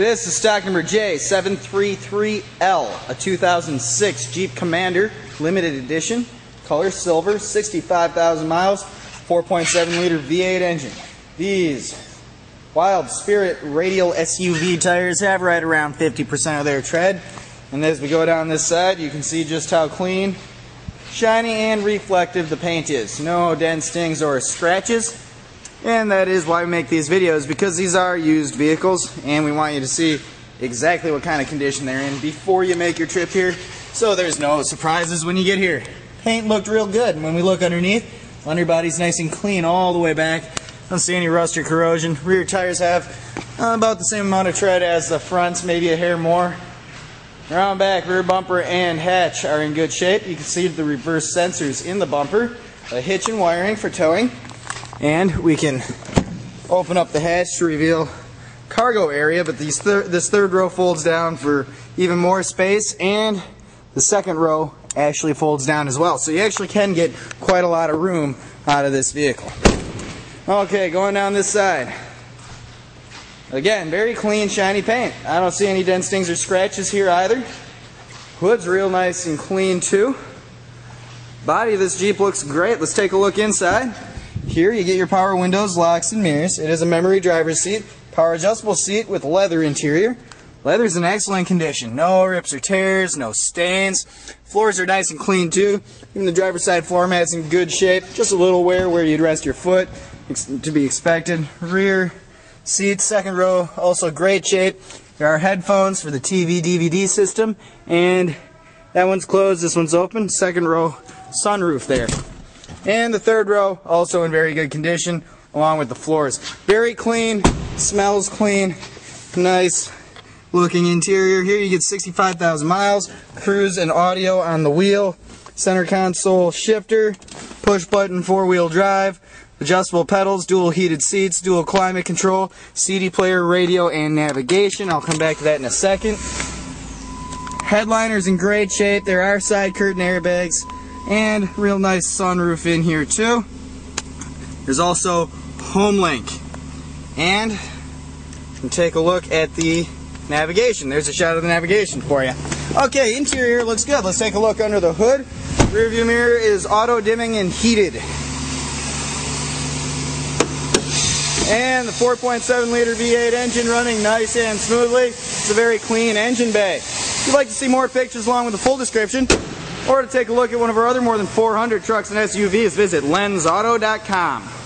This is stock number J733L, a 2006 Jeep Commander, limited edition, color silver, 65,000 miles, 4.7 liter V8 engine. These Wild Spirit Radial SUV tires have right around 50% of their tread. And as we go down this side, you can see just how clean, shiny, and reflective the paint is. No dents, stings, or scratches. And that is why we make these videos, because these are used vehicles and we want you to see exactly what kind of condition they're in before you make your trip here, so there's no surprises when you get here. Paint looked real good, and when we look underneath, underbody's nice and clean all the way back. Don't see any rust or corrosion. Rear tires have about the same amount of tread as the fronts, maybe a hair more. Around back, rear bumper and hatch are in good shape. You can see the reverse sensors in the bumper, a hitch and wiring for towing. And we can open up the hatch to reveal cargo area, but this third row folds down for even more space, and the second row actually folds down as well. So you actually can get quite a lot of room out of this vehicle. Okay, going down this side. Again, very clean, shiny paint. I don't see any dents, stings, or scratches here either. Hood's real nice and clean too. Body of this Jeep looks great. Let's take a look inside. Here you get your power windows, locks, and mirrors. It is a memory driver's seat, power adjustable seat with leather interior. Leather's in excellent condition. No rips or tears, no stains. Floors are nice and clean too. Even the driver's side floor mat's in good shape. Just a little wear where you'd rest your foot, to be expected. Rear seats, second row, also great shape. There are headphones for the TV, DVD system, and that one's closed, this one's open. Second row, sunroof there. And the third row, also in very good condition, along with the floors. Very clean, smells clean, nice looking interior. Here you get 65,000 miles, cruise and audio on the wheel, center console shifter, push button four-wheel drive, adjustable pedals, dual heated seats, dual climate control, CD player, radio, and navigation. I'll come back to that in a second. Headliner's in great shape. There are side curtain airbags. And real nice sunroof in here too. There's also HomeLink. And you can take a look at the navigation. There's a shot of the navigation for you. Okay, interior looks good. Let's take a look under the hood. Rear view mirror is auto dimming and heated. And the 4.7 liter V8 engine running nice and smoothly. It's a very clean engine bay. If you'd like to see more pictures along with the full description, or to take a look at one of our other more than 400 trucks and SUVs, visit LenzAuto.com.